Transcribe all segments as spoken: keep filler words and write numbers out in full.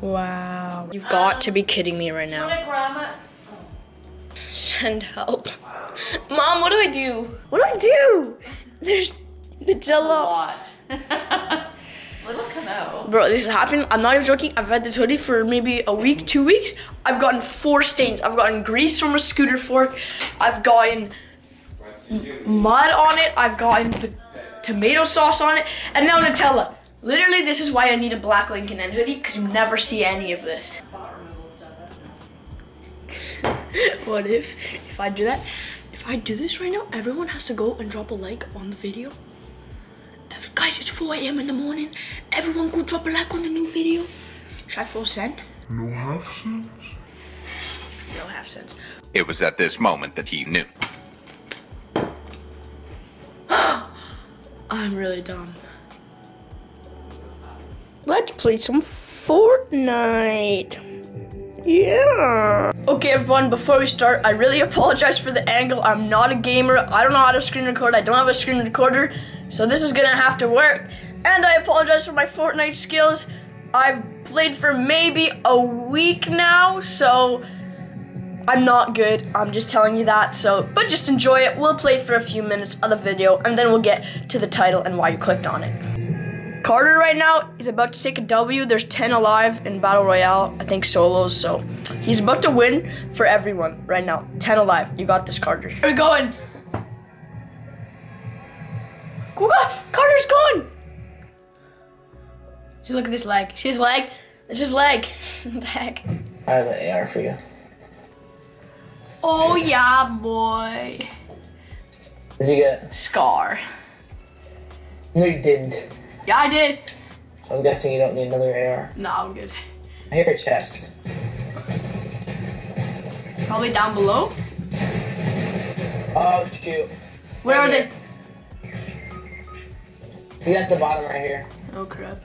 Wow. You've got to be kidding me right now. Send help. Mom, what do I do? What do I do? There's Nutella. A lot. Little Cano. Bro, this has happened. I'm not even joking. I've had this hoodie for maybe a week, two weeks. I've gotten four stains. I've gotten grease from a scooter fork. I've gotten mud on it. I've gotten the tomato sauce on it. And now Nutella. Literally, this is why I need a black Lincoln End hoodie, because you never see any of this. What if, if I do that, if I do this right now, everyone has to go and drop a like on the video. Every, guys, it's four A M in the morning. Everyone go drop a like on the new video. Should I full send? No half cents. No half cents. It was at this moment that he knew. I'm really dumb. Let's play some Fortnite. Yeah. Okay, everyone, before we start, I really apologize for the angle. I'm not a gamer. I don't know how to screen record. I don't have a screen recorder, so this is gonna have to work. And I apologize for my Fortnite skills. I've played for maybe a week now, so I'm not good. I'm just telling you that, so, but just enjoy it. We'll play for a few minutes of the video, and then we'll get to the title and why you clicked on it. Carter right now is about to take a W. There's ten alive in Battle Royale, I think solos, so he's about to win for everyone right now. ten alive. You got this, Carter. Where are we going? Oh God, Carter's going! See, look at this leg. See his leg? It's his leg. Back. I have an A R for you. Oh yeah, boy. What did you get? Scar. No, you didn't. Yeah, I did. I'm guessing you don't need another A R. No, I'm good. I hear a chest. Probably down below. Oh, shoot. Where right are here. They? He's at the bottom right here. Oh, crap.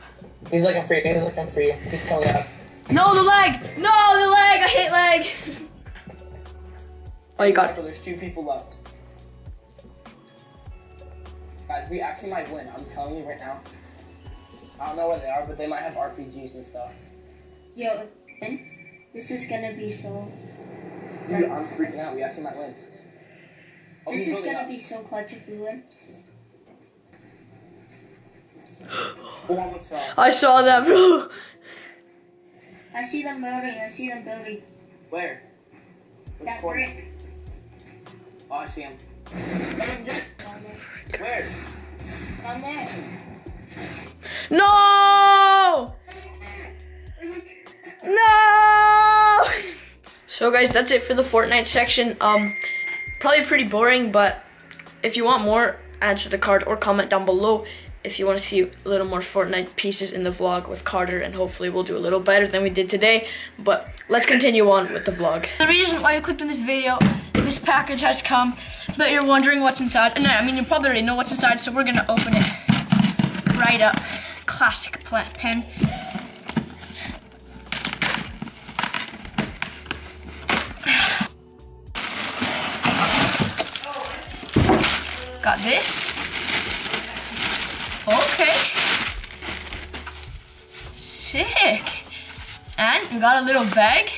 He's looking for you. He's looking for you. He's coming up. No, the leg. No, the leg. I hate leg. Oh, you got it. There's two people left. Guys, we actually might win. I'm telling you right now. I don't know where they are, but they might have R P Gs and stuff. Yo, this is gonna be so... Dude, I'm freaking out. We actually might win. I'll this is gonna up. be so clutch if we win. I saw that, bro. I see them building. I see them building. Where? Which that corner? Brick. Oh, I see him. Where? Down there. No! No! So guys, that's it for the Fortnite section. Um, probably pretty boring, but if you want more, answer the card or comment down below if you want to see a little more Fortnite pieces in the vlog with Carter, and hopefully we'll do a little better than we did today. But let's continue on with the vlog. The reason why you clicked on this video, this package has come, but you're wondering what's inside. And I mean, you probably already know what's inside, so we're gonna open it right up. Classic plant pen. Got this. Okay. Sick. And we got a little bag.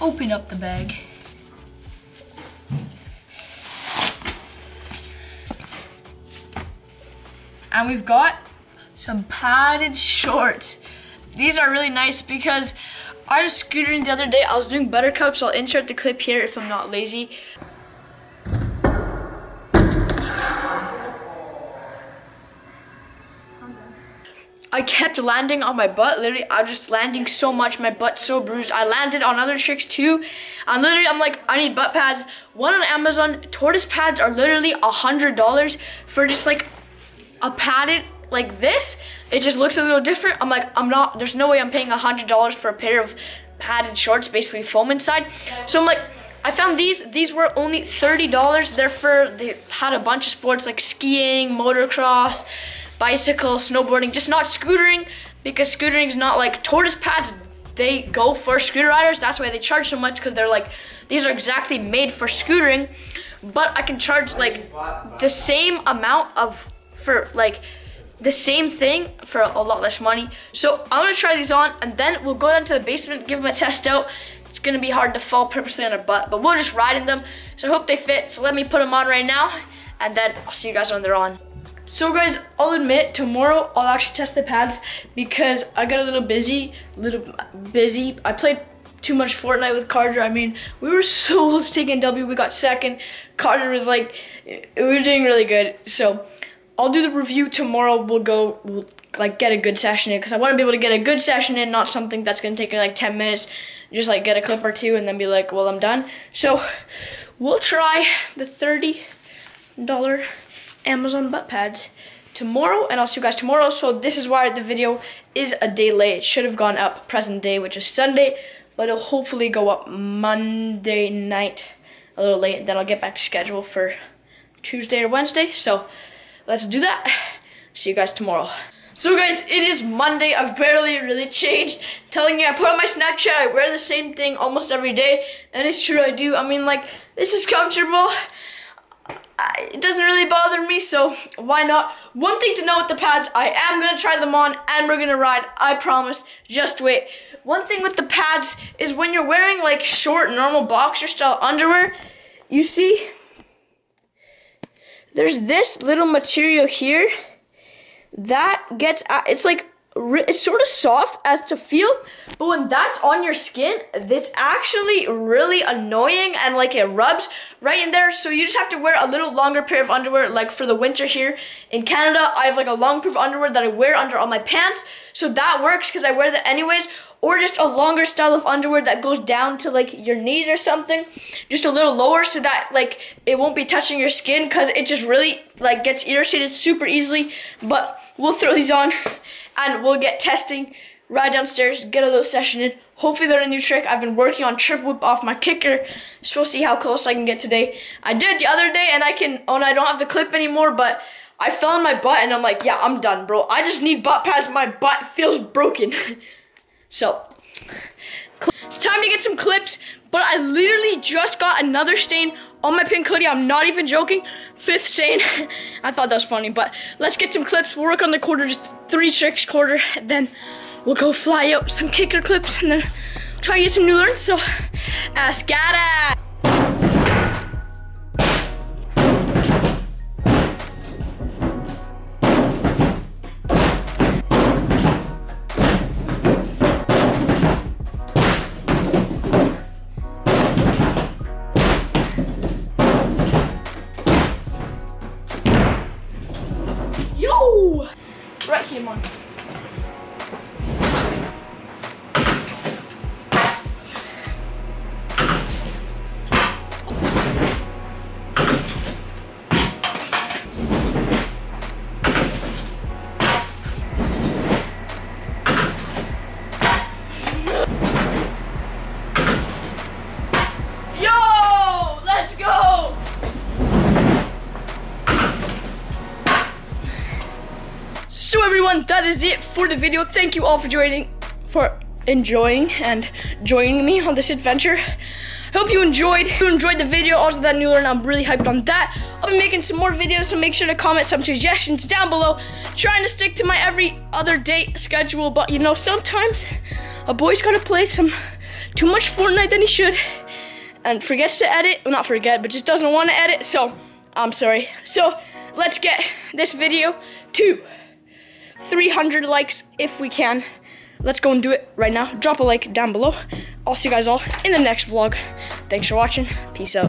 Open up the bag. And we've got some padded shorts. These are really nice because I was scootering the other day. I was doing buttercups. I'll insert the clip here if I'm not lazy. I kept landing on my butt, literally. I was just landing so much, my butt's so bruised. I landed on other tricks too. And literally, I'm like, I need butt pads. One on Amazon, tortoise pads are literally one hundred dollars for just like a padded like this. It just looks a little different. I'm like, I'm not, there's no way I'm paying one hundred dollars for a pair of padded shorts, basically foam inside. So I'm like, I found these, these were only thirty dollars. They're for, they had a bunch of sports like skiing, motocross, bicycle, snowboarding, just not scootering, because scootering is not like tortoise pads. They go for scooter riders. That's why they charge so much, because they're like, these are exactly made for scootering. But I can charge like the same amount of for like the same thing for a lot less money. So I'm gonna try these on and then we'll go down to the basement, give them a test out. It's gonna be hard to fall purposely on our butt, but we'll just ride in them. So I hope they fit. So let me put them on right now and then I'll see you guys when they're on. So guys, I'll admit, tomorrow I'll actually test the pads because I got a little busy, little busy. I played too much Fortnite with Carter. I mean, we were so close to taking W, we got second. Carter was like, we were doing really good. So I'll do the review tomorrow. We'll go, we'll like get a good session in because I want to be able to get a good session in, not something that's going to take me like ten minutes. Just like get a clip or two and then be like, well, I'm done. So we'll try the thirty dollar Amazon butt pads tomorrow and I'll see you guys tomorrow. So this is why the video is a day late. It should have gone up present day, which is Sunday, but it'll hopefully go up Monday night a little late. Then I'll get back to schedule for Tuesday or Wednesday. So let's do that. See you guys tomorrow. So guys, it is Monday. I've barely really changed. I'm telling you, I put on my Snapchat, I wear the same thing almost every day. And it's true, I do. I mean, like, this is comfortable. It doesn't really bother me, so why not? One thing to know with the pads, I am gonna try them on and we're gonna ride, I promise, just wait. One thing with the pads is when you're wearing like short, normal boxer style underwear, you see, there's this little material here that gets, it's like, it's sort of soft as to feel, but when that's on your skin, it's actually really annoying and like it rubs right in there. So you just have to wear a little longer pair of underwear. Like for the winter here in Canada, I have like a long pair of underwear that I wear under all my pants. So that works because I wear that anyways. Or just a longer style of underwear that goes down to like your knees or something, just a little lower so that like it won't be touching your skin because it just really like gets irritated super easily. But we'll throw these on and we'll get testing, ride downstairs, get a little session in. Hopefully they're a new trick. I've been working on trip whip off my kicker, so we'll see how close I can get today. I did the other day and I can, oh and I don't have the clip anymore, but I fell on my butt and I'm like, yeah, I'm done, bro. I just need butt pads, my butt feels broken. So, it's time to get some clips, but I literally just got another stain on my pink hoodie. I'm not even joking. Fifth stain. I thought that was funny, but let's get some clips. We'll work on the quarter, just three tricks quarter, and then we'll go fly out some kicker clips and then try to get some new learns. So, ascada. That is it for the video. Thank you all for joining, for enjoying and joining me on this adventure. Hope you enjoyed. If you enjoyed the video, also that new learn, I'm really hyped on that. I'll be making some more videos, so make sure to comment some suggestions down below. Trying to stick to my every other day schedule, but you know, sometimes a boy's gotta play some too much Fortnite than he should, and forgets to edit. Well, not forget, but just doesn't want to edit. So I'm sorry. So let's get this video to three hundred likes if we can. Let's go and do it right now. Drop a like down below. I'll see you guys all in the next vlog. Thanks for watching. Peace out.